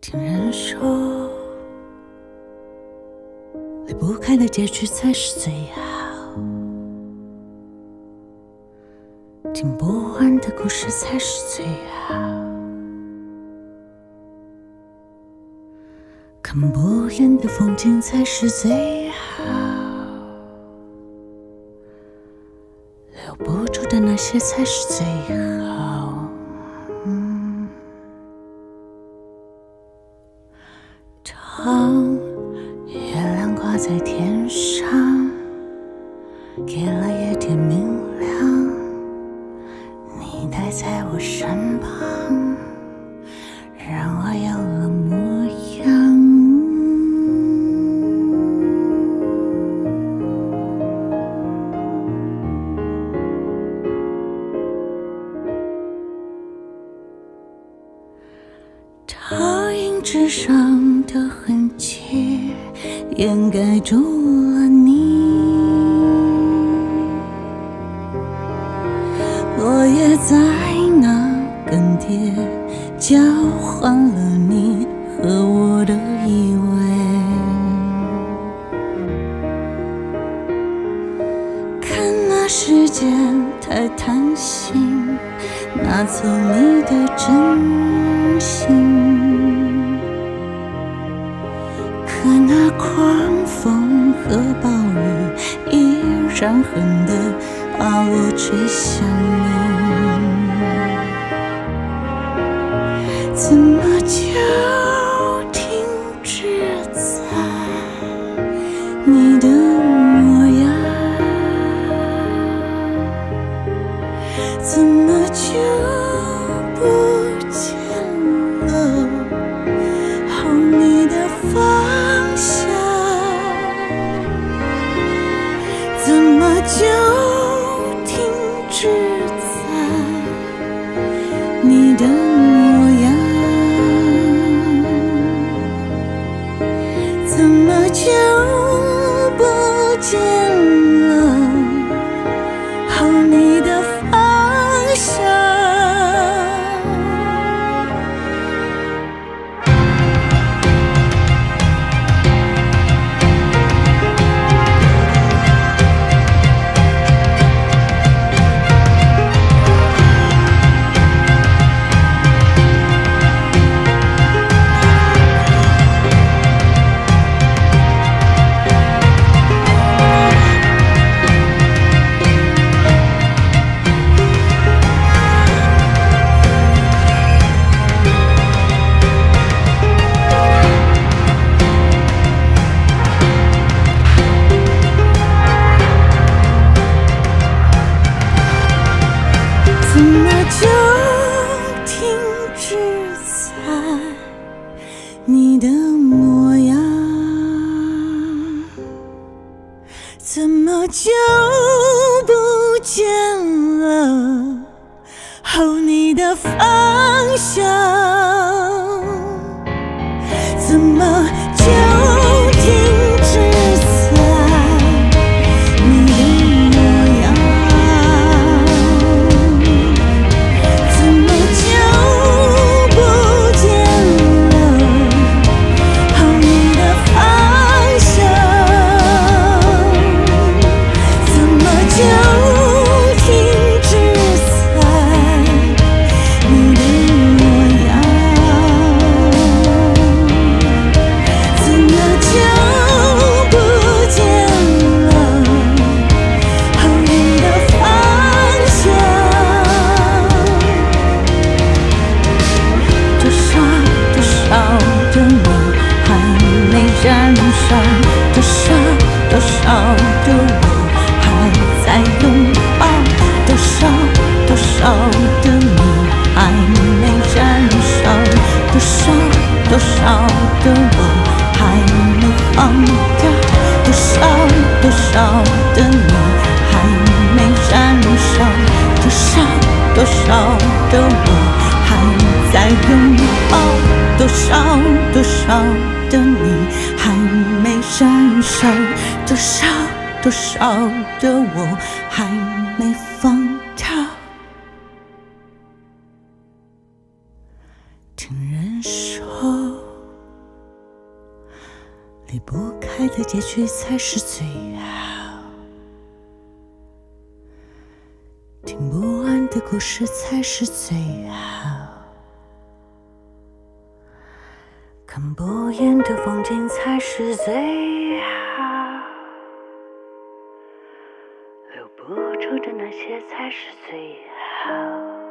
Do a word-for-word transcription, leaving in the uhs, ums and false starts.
听人说，离不开的结局才是最好，听不完的故事才是最好，看不厌的风景才是最好，留不住的那些才是最好。 月亮挂在天上，给了夜天明亮。你待在我身旁，让我有了模样。倒影之上。 的痕迹掩盖住了你，落叶在那更迭，交换了你和我的依偎。看那时间太贪心，拿走你的真心。 可那狂风和暴雨依然狠地把我吹向你，怎么就停止在你的模样？怎么就不见了好你的方向？ 就停止在你的模样，怎么就不见了好你的方向？你的模样，怎么就不见了好你的方向？怎么就？ 就停止在你的模样。少多少的你还没燃烧，多少多少的我还没放掉。听人说，离不开的结局才是最好，听不完的故事才是最好。 看不厌的风景才是最好，留不住的那些才是最好。